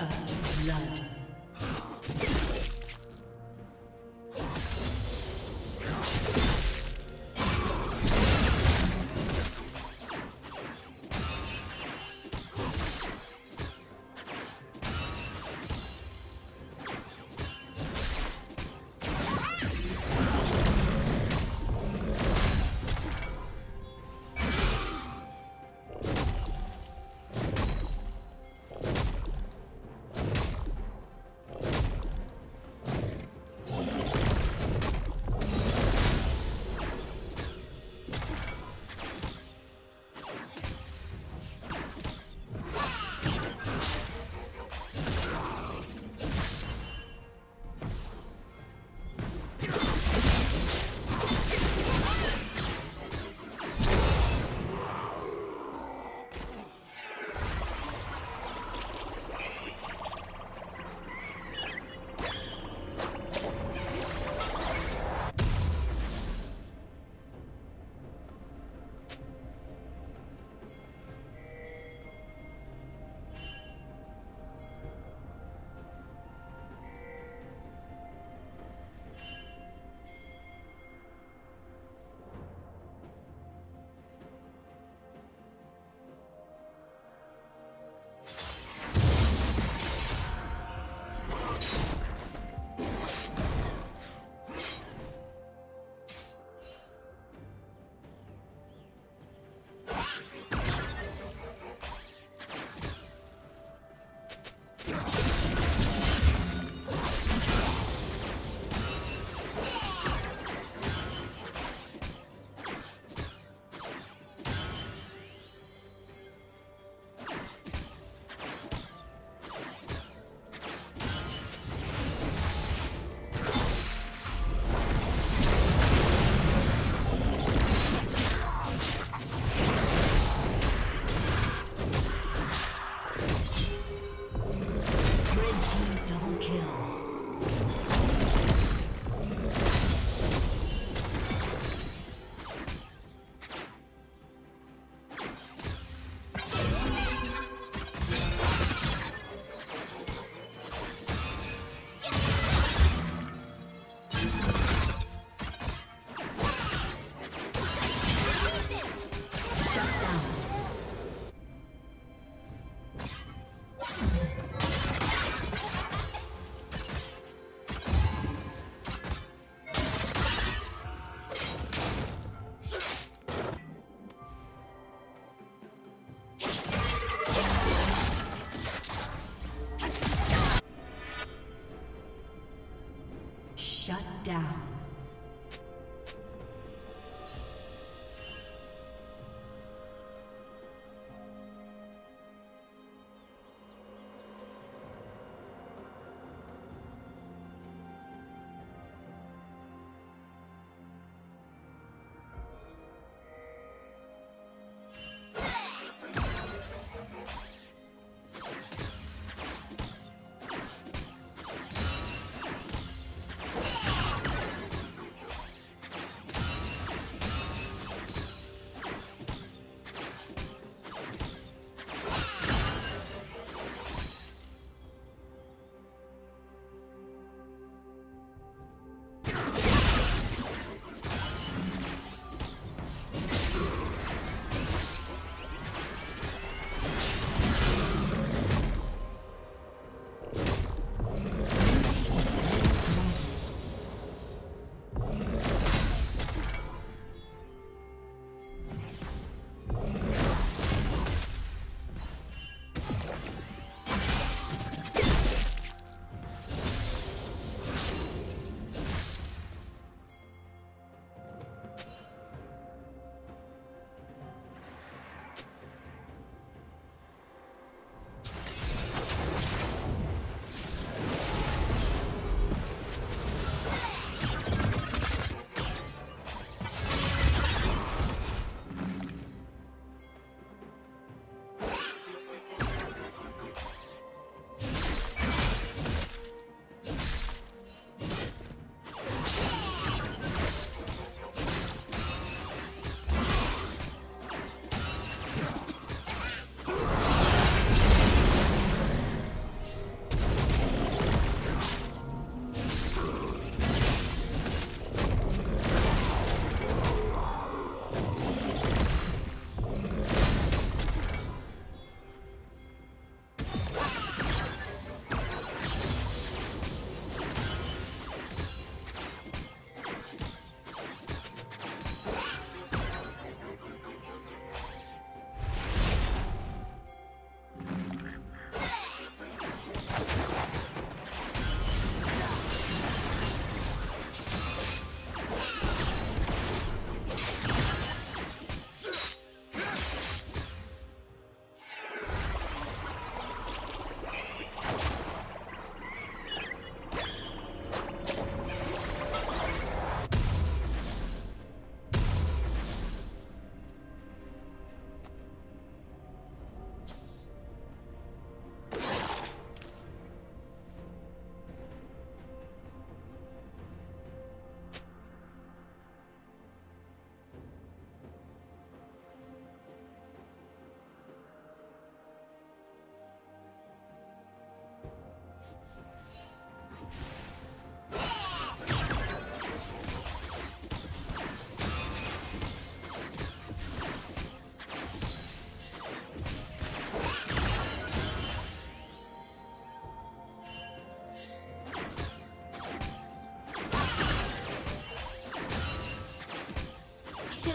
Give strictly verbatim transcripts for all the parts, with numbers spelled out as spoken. First blood.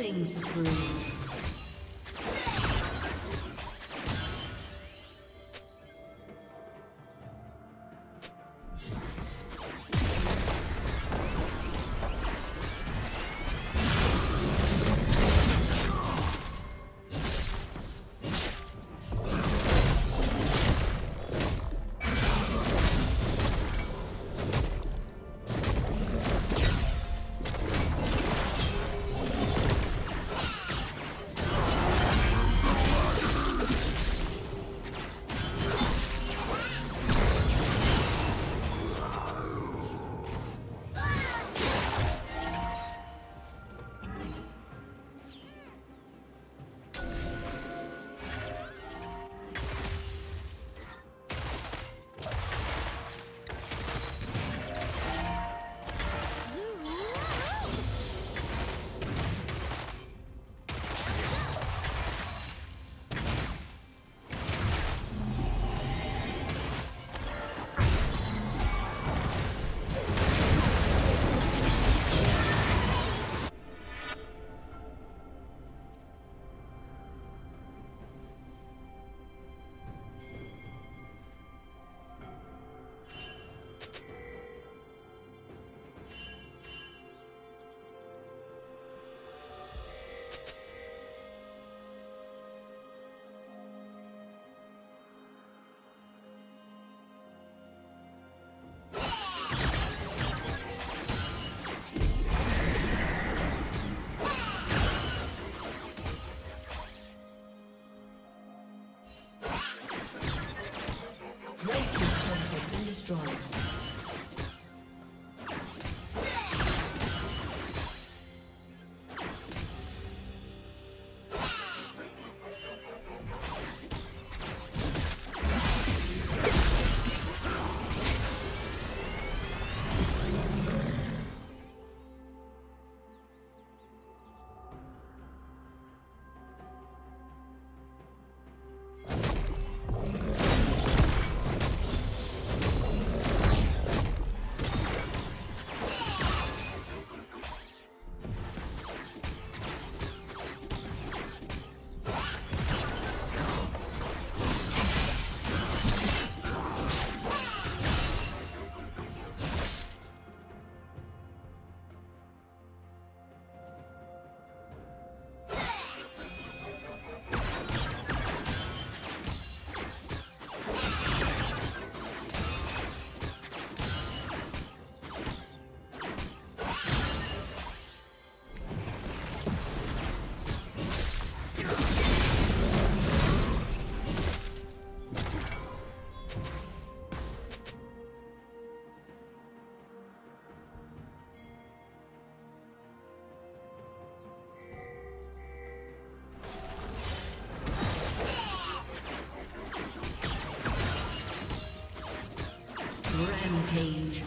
Killing spree. Rampage.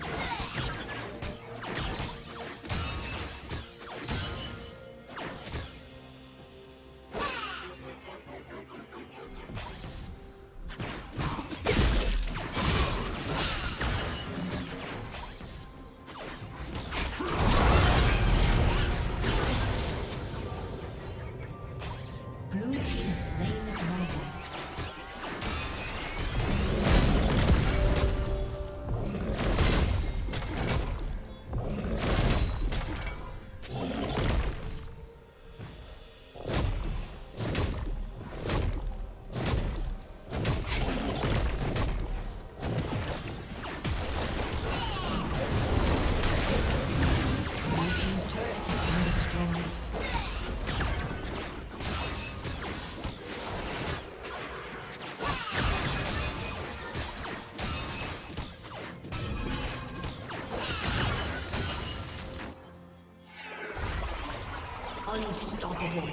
Unstoppable.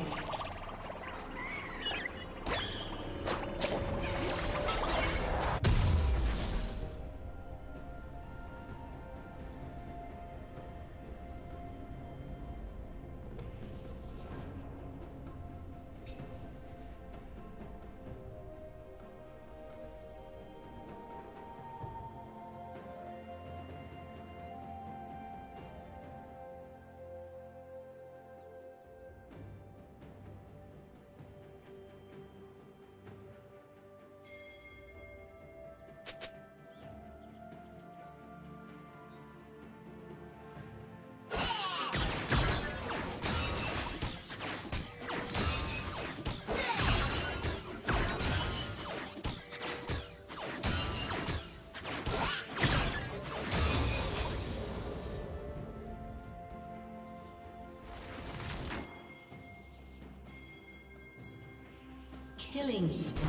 Killing spree.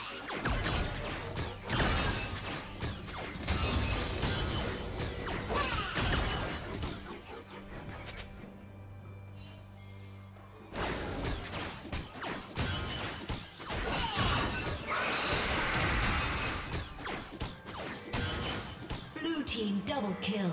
Blue team double kill.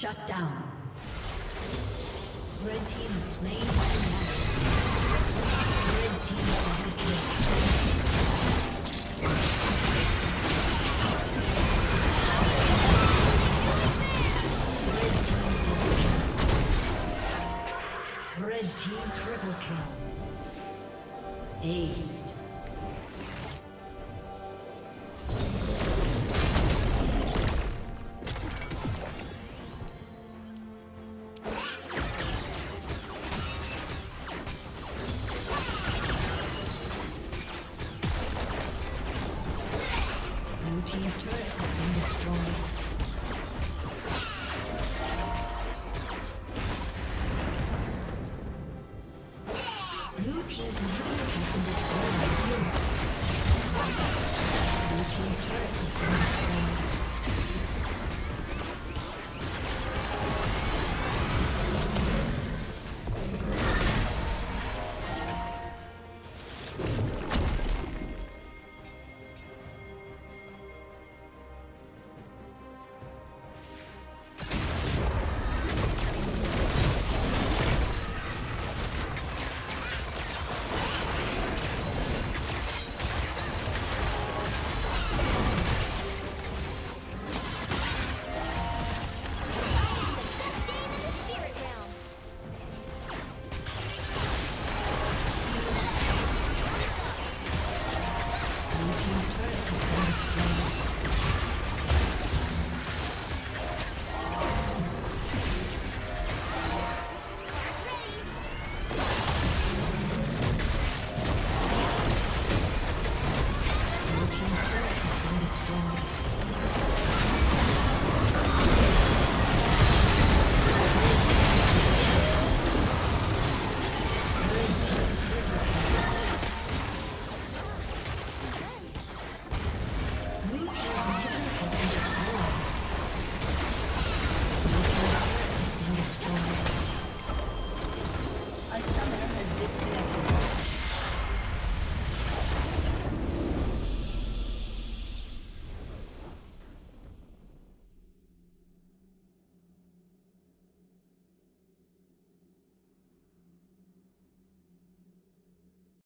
Shut down. Red team is slain. Red team double kill. Red team double kill. Red team triple kill. Aced. Blue team's turret has been destroyed.